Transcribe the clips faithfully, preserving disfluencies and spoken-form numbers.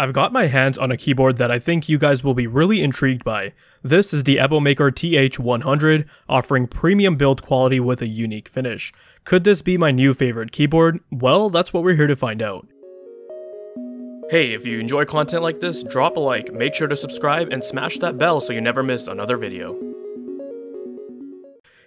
I've got my hands on a keyboard that I think you guys will be really intrigued by. This is the Epomaker T H one hundred, offering premium build quality with a unique finish. Could this be my new favorite keyboard? Well, that's what we're here to find out. Hey, if you enjoy content like this, drop a like, make sure to subscribe, and smash that bell so you never miss another video.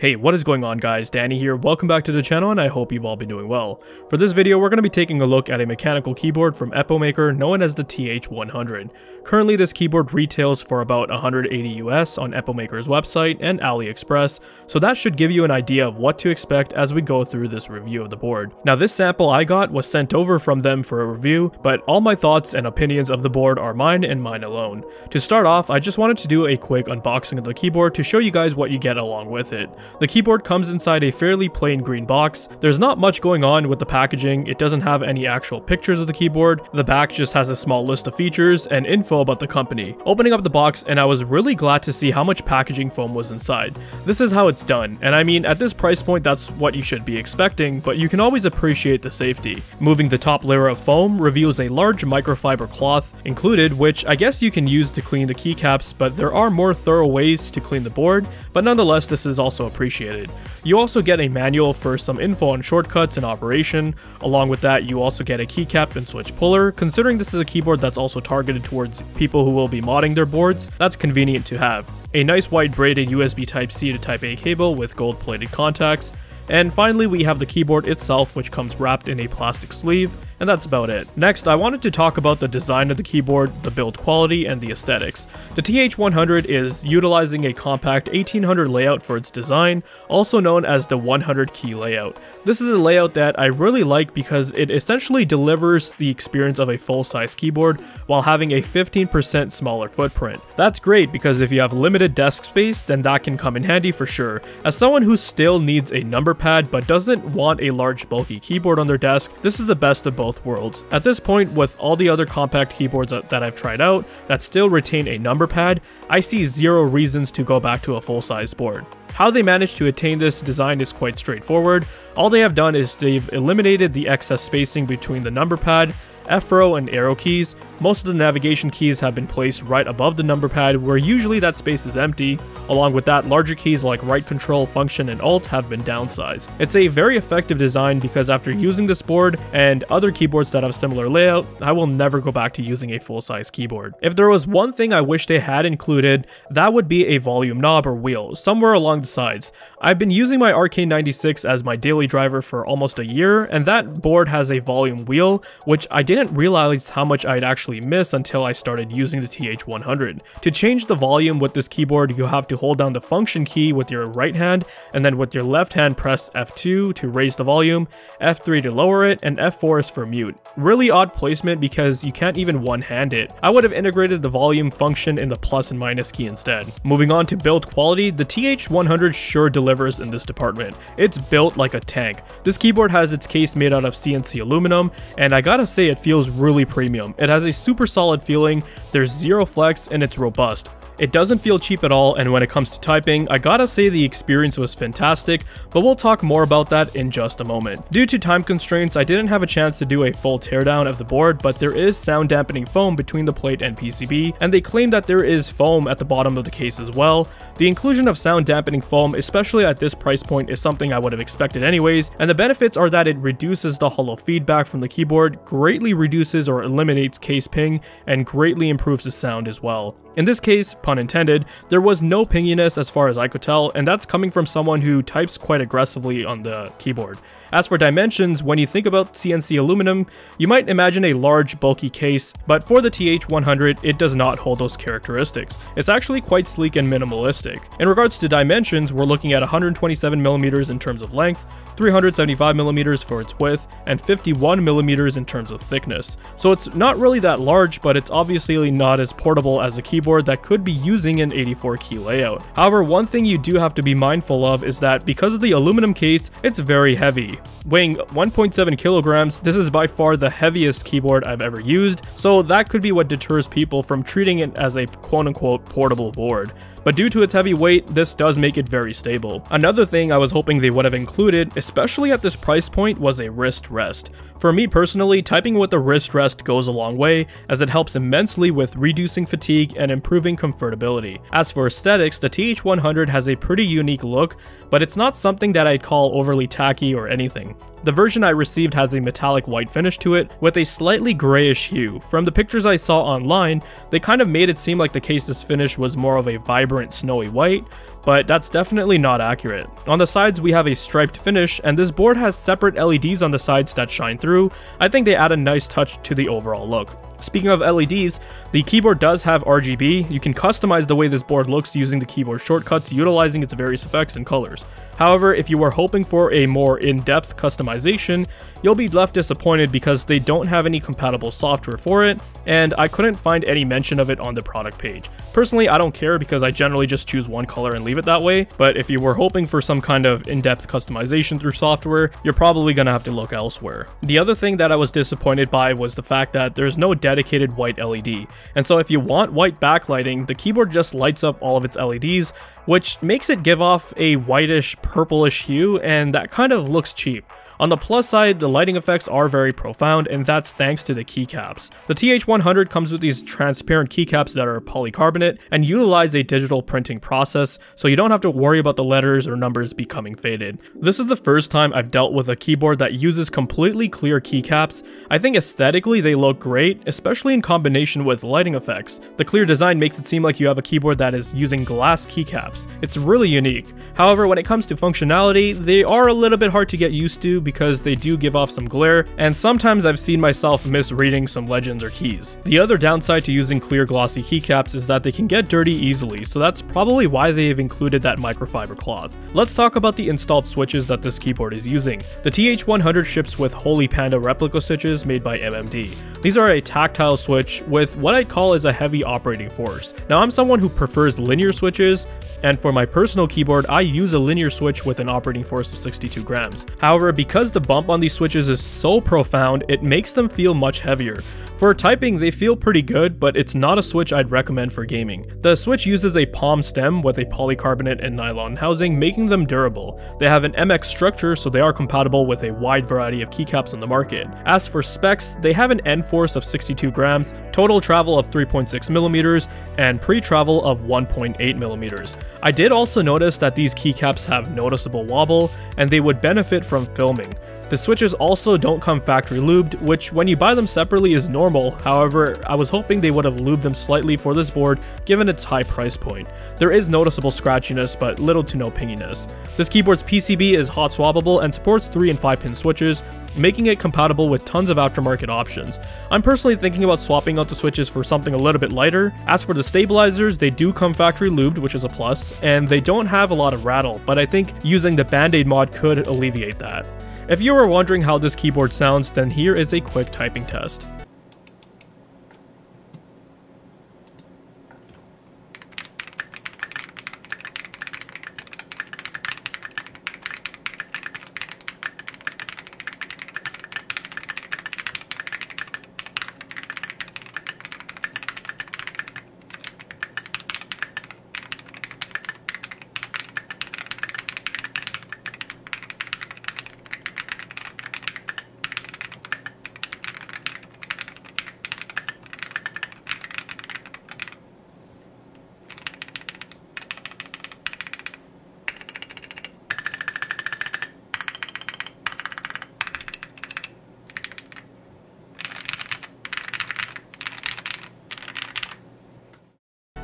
Hey, what is going on guys, Danny here, welcome back to the channel and I hope you've all been doing well. For this video, we're going to be taking a look at a mechanical keyboard from Epomaker known as the T H one hundred. Currently this keyboard retails for about one hundred eighty U S on Epomaker's website and AliExpress, so that should give you an idea of what to expect as we go through this review of the board. Now this sample I got was sent over from them for a review, but all my thoughts and opinions of the board are mine and mine alone. To start off, I just wanted to do a quick unboxing of the keyboard to show you guys what you get along with it. The keyboard comes inside a fairly plain green box. There's not much going on with the packaging, it doesn't have any actual pictures of the keyboard, the back just has a small list of features and info about the company. Opening up the box and I was really glad to see how much packaging foam was inside. This is how it's done, and I mean at this price point that's what you should be expecting, but you can always appreciate the safety. Moving the top layer of foam reveals a large microfiber cloth included, which I guess you can use to clean the keycaps, but there are more thorough ways to clean the board, but nonetheless this is also appreciated. You also get a manual for some info on shortcuts and operation. Along with that, you also get a keycap and switch puller. Considering this is a keyboard that's also targeted towards people who will be modding their boards, that's convenient to have. A nice wide braided U S B Type C to Type A cable with gold plated contacts. And finally, we have the keyboard itself, which comes wrapped in a plastic sleeve, and that's about it. Next, I wanted to talk about the design of the keyboard, the build quality, and the aesthetics. The T H one hundred is utilizing a compact eighteen hundred layout for its design, also known as the one hundred key layout. This is a layout that I really like because it essentially delivers the experience of a full-size keyboard while having a fifteen percent smaller footprint. That's great because if you have limited desk space, then that can come in handy for sure. As someone who still needs a number pad but doesn't want a large bulky keyboard on their desk, this is the best of both worlds. At this point, with all the other compact keyboards that I've tried out that still retain a number pad, I see zero reasons to go back to a full-size board. How they managed to attain this design is quite straightforward. All they have done is they've eliminated the excess spacing between the number pad, F row and arrow keys. Most of the navigation keys have been placed right above the number pad where usually that space is empty. Along with that, larger keys like right control, function, and alt have been downsized. It's a very effective design because after using this board and other keyboards that have similar layout, I will never go back to using a full-size keyboard. If there was one thing I wish they had included, that would be a volume knob or wheel, somewhere along the sides. I've been using my R K ninety-six as my daily driver for almost a year, and that board has a volume wheel, which I didn't realize how much I'd actually miss until I started using the T H one hundred. To change the volume with this keyboard, you have to hold down the function key with your right hand, and then with your left hand press F two to raise the volume, F three to lower it, and F four is for mute. Really odd placement because you can't even one-hand it. I would have integrated the volume function in the plus and minus key instead. Moving on to build quality, the T H one hundred sure delivers in this department. It's built like a tank. This keyboard has its case made out of C N C aluminum, and I gotta say it feels really premium. It has a super solid feeling, there's zero flex, and it's robust. It doesn't feel cheap at all, and when it comes to typing, I gotta say the experience was fantastic, but we'll talk more about that in just a moment. Due to time constraints, I didn't have a chance to do a full teardown of the board, but there is sound dampening foam between the plate and P C B, and they claim that there is foam at the bottom of the case as well. The inclusion of sound dampening foam, especially at this price point, is something I would have expected anyways, and the benefits are that it reduces the hollow feedback from the keyboard, greatly reduces or eliminates case ping, and greatly improves the sound as well. In this case, pun intended, there was no pinginess as far as I could tell, and that's coming from someone who types quite aggressively on the keyboard. As for dimensions, when you think about C N C aluminum, you might imagine a large, bulky case, but for the T H one hundred, it does not hold those characteristics. It's actually quite sleek and minimalistic. In regards to dimensions, we're looking at one hundred twenty-seven millimeters in terms of length, three hundred seventy-five millimeters for its width, and fifty-one millimeters in terms of thickness. So it's not really that large, but it's obviously not as portable as a keyboard that could be using an eighty-four key layout. However, one thing you do have to be mindful of is that because of the aluminum case, it's very heavy. Weighing one point seven kilograms, this is by far the heaviest keyboard I've ever used, so that could be what deters people from treating it as a quote-unquote portable board. But due to its heavy weight, this does make it very stable. Another thing I was hoping they would have included, especially at this price point, was a wrist rest. For me personally, typing with the wrist rest goes a long way, as it helps immensely with reducing fatigue and improving comfortability. As for aesthetics, the T H one hundred has a pretty unique look, but it's not something that I'd call overly tacky or anything. The version I received has a metallic white finish to it, with a slightly grayish hue. From the pictures I saw online, they kind of made it seem like the case's finish was more of a vibrant snowy white, but that's definitely not accurate. On the sides we have a striped finish, and this board has separate L E Ds on the sides that shine through. I think they add a nice touch to the overall look. Speaking of L E Ds, the keyboard does have R G B. You can customize the way this board looks using the keyboard shortcuts, utilizing its various effects and colors. However, if you were hoping for a more in-depth customization, you'll be left disappointed because they don't have any compatible software for it, and I couldn't find any mention of it on the product page. Personally, I don't care because I generally just choose one color and leave it that way, but if you were hoping for some kind of in-depth customization through software, you're probably gonna have to look elsewhere. The other thing that I was disappointed by was the fact that there's no dedicated white L E D, and so if you want white backlighting, the keyboard just lights up all of its L E Ds, which makes it give off a whitish purplish hue, and that kind of looks cheap. On the plus side, the lighting effects are very profound, and that's thanks to the keycaps. The T H one hundred comes with these transparent keycaps that are polycarbonate and utilize a digital printing process, so you don't have to worry about the letters or numbers becoming faded. This is the first time I've dealt with a keyboard that uses completely clear keycaps. I think aesthetically they look great, especially in combination with lighting effects. The clear design makes it seem like you have a keyboard that is using glass keycaps. It's really unique. However, when it comes to functionality, they are a little bit hard to get used to, because they do give off some glare, and sometimes I've seen myself misreading some legends or keys. The other downside to using clear glossy keycaps is that they can get dirty easily, so that's probably why they've included that microfiber cloth. Let's talk about the installed switches that this keyboard is using. The T H one hundred ships with Holy Panda replica switches made by M M D. These are a tactile switch with what I'd call is a heavy operating force. Now, I'm someone who prefers linear switches, and for my personal keyboard, I use a linear switch with an operating force of sixty-two grams. However, because the bump on these switches is so profound, it makes them feel much heavier. For typing, they feel pretty good, but it's not a switch I'd recommend for gaming. The switch uses a palm stem with a polycarbonate and nylon housing, making them durable. They have an M X structure, so they are compatible with a wide variety of keycaps on the market. As for specs, they have an end force of sixty-two grams, total travel of three point six millimeters, and pre-travel of one point eight millimeters. I did also notice that these keycaps have noticeable wobble, and they would benefit from filming. The switches also don't come factory lubed, which when you buy them separately is normal. However, I was hoping they would have lubed them slightly for this board given its high price point. There is noticeable scratchiness, but little to no pinginess. This keyboard's P C B is hot swappable and supports three and five pin switches, making it compatible with tons of aftermarket options. I'm personally thinking about swapping out the switches for something a little bit lighter. As for the stabilizers, they do come factory lubed, which is a plus, and they don't have a lot of rattle, but I think using the Band-Aid mod could alleviate that. If you were wondering how this keyboard sounds, then here is a quick typing test.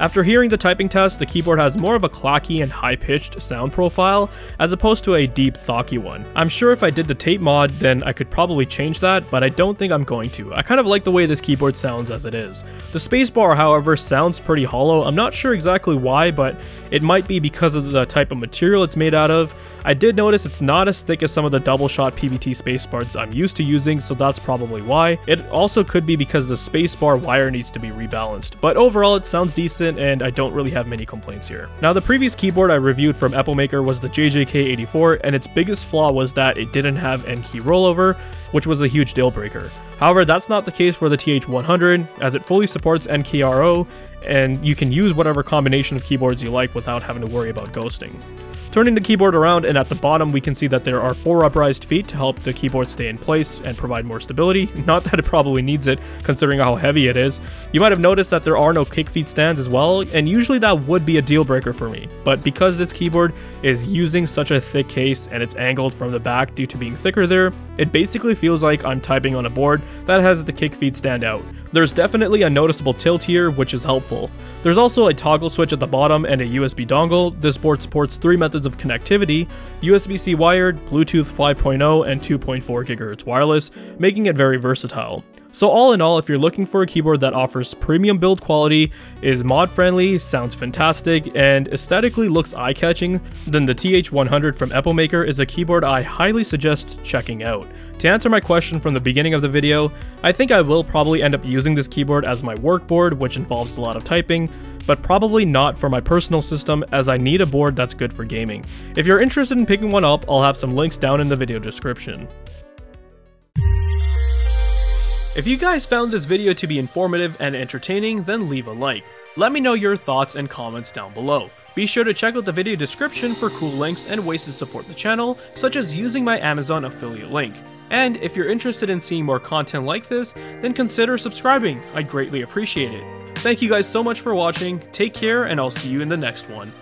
After hearing the typing test, the keyboard has more of a clacky and high-pitched sound profile, as opposed to a deep, thocky one. I'm sure if I did the tape mod, then I could probably change that, but I don't think I'm going to. I kind of like the way this keyboard sounds as it is. The spacebar, however, sounds pretty hollow. I'm not sure exactly why, but it might be because of the type of material it's made out of. I did notice it's not as thick as some of the double-shot P B T spacebars I'm used to using, so that's probably why. It also could be because the spacebar wire needs to be rebalanced, but overall it sounds decent, and I don't really have many complaints here. Now, the previous keyboard I reviewed from Epomaker was the J J K eighty-four, and its biggest flaw was that it didn't have end key rollover, which was a huge deal breaker. However, that's not the case for the T H one hundred, as it fully supports N K R O, and you can use whatever combination of keyboards you like without having to worry about ghosting. Turning the keyboard around and at the bottom, we can see that there are four uprised feet to help the keyboard stay in place and provide more stability. Not that it probably needs it, considering how heavy it is. You might have noticed that there are no kick feet stands as well, and usually that would be a deal breaker for me. But because this keyboard is using such a thick case and it's angled from the back due to being thicker there, it basically feels like I'm typing on a board that has the kick feet stand out. There's definitely a noticeable tilt here, which is helpful. There's also a toggle switch at the bottom and a U S B dongle. This board supports three methods of connectivity: U S B C wired, Bluetooth five point oh, and two point four gigahertz wireless, making it very versatile. So all in all, if you're looking for a keyboard that offers premium build quality, is mod friendly, sounds fantastic, and aesthetically looks eye-catching, then the T H one hundred from Epomaker is a keyboard I highly suggest checking out. To answer my question from the beginning of the video, I think I will probably end up using this keyboard as my work board, which involves a lot of typing, but probably not for my personal system, as I need a board that's good for gaming. If you're interested in picking one up, I'll have some links down in the video description. If you guys found this video to be informative and entertaining, then leave a like. Let me know your thoughts and comments down below. Be sure to check out the video description for cool links and ways to support the channel, such as using my Amazon affiliate link. And if you're interested in seeing more content like this, then consider subscribing. I'd greatly appreciate it. Thank you guys so much for watching, take care, and I'll see you in the next one.